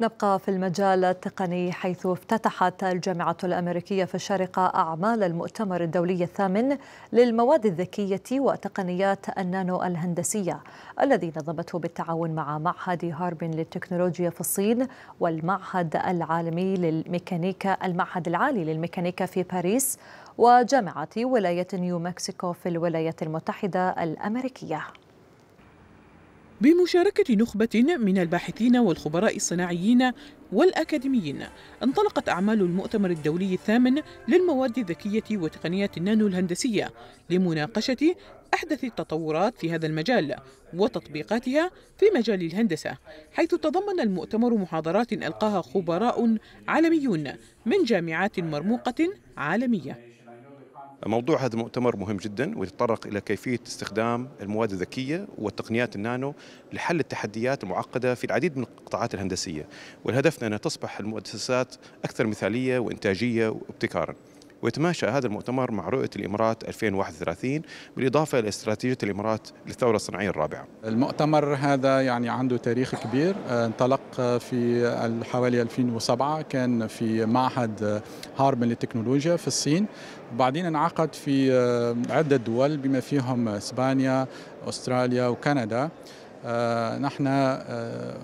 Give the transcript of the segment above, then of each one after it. نبقى في المجال التقني، حيث افتتحت الجامعة الأمريكية في الشارقة أعمال المؤتمر الدولي الثامن للمواد الذكية وتقنيات النانو الهندسية الذي نظمته بالتعاون مع معهد هاربن للتكنولوجيا في الصين والمعهد العالمي للميكانيكا العالي للميكانيكا في باريس وجامعة ولاية نيو مكسيكو في الولايات المتحدة الأمريكية. بمشاركة نخبة من الباحثين والخبراء الصناعيين والأكاديميين، انطلقت أعمال المؤتمر الدولي الثامن للمواد الذكية وتقنيات النانو الهندسية لمناقشة أحدث التطورات في هذا المجال وتطبيقاتها في مجال الهندسة، حيث تضمن المؤتمر محاضرات ألقاها خبراء عالميون من جامعات مرموقة عالمية. موضوع هذا المؤتمر مهم جدا ويتطرق إلى كيفية استخدام المواد الذكية والتقنيات النانو لحل التحديات المعقدة في العديد من القطاعات الهندسية، والهدف أن تصبح المؤسسات أكثر مثالية وإنتاجية وابتكارا. ويتماشى هذا المؤتمر مع رؤية الإمارات 2031 بالإضافة إلى استراتيجية الإمارات للثورة الصناعية الرابعة. المؤتمر هذا يعني عنده تاريخ كبير، انطلق في حوالي 2007 كان في معهد هاربن للتكنولوجيا في الصين، وبعدين انعقد في عدة دول بما فيهم إسبانيا، أستراليا وكندا. نحن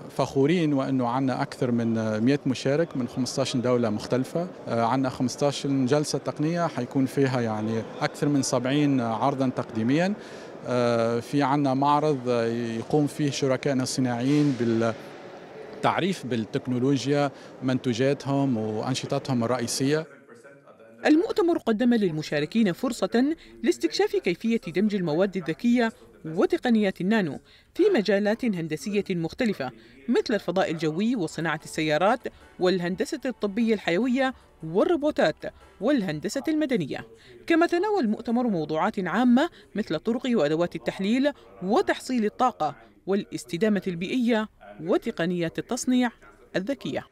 فخورين وأنه عنا أكثر من 100 مشارك من 15 دولة مختلفة، عنا 15 جلسة تقنية حيكون فيها يعني أكثر من 70 عرضا تقديميا، في عنا معرض يقوم فيه شركائنا الصناعيين بالتعريف بالتكنولوجيا، منتجاتهم وأنشطتهم الرئيسية. المؤتمر قدم للمشاركين فرصة لاستكشاف كيفية دمج المواد الذكية وتقنيات النانو في مجالات هندسية مختلفة مثل الفضاء الجوي وصناعة السيارات والهندسة الطبية الحيوية والروبوتات والهندسة المدنية. كما تناول المؤتمر موضوعات عامة مثل طرق وأدوات التحليل وتحصيل الطاقة والاستدامة البيئية وتقنيات التصنيع الذكية.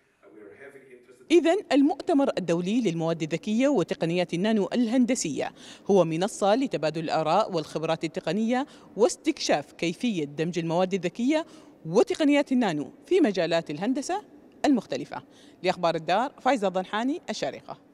إذن المؤتمر الدولي للمواد الذكية وتقنيات النانو الهندسية هو منصة لتبادل الآراء والخبرات التقنية واستكشاف كيفية دمج المواد الذكية وتقنيات النانو في مجالات الهندسة المختلفة. لأخبار الدار، فايزة ضنحاني، الشارقة.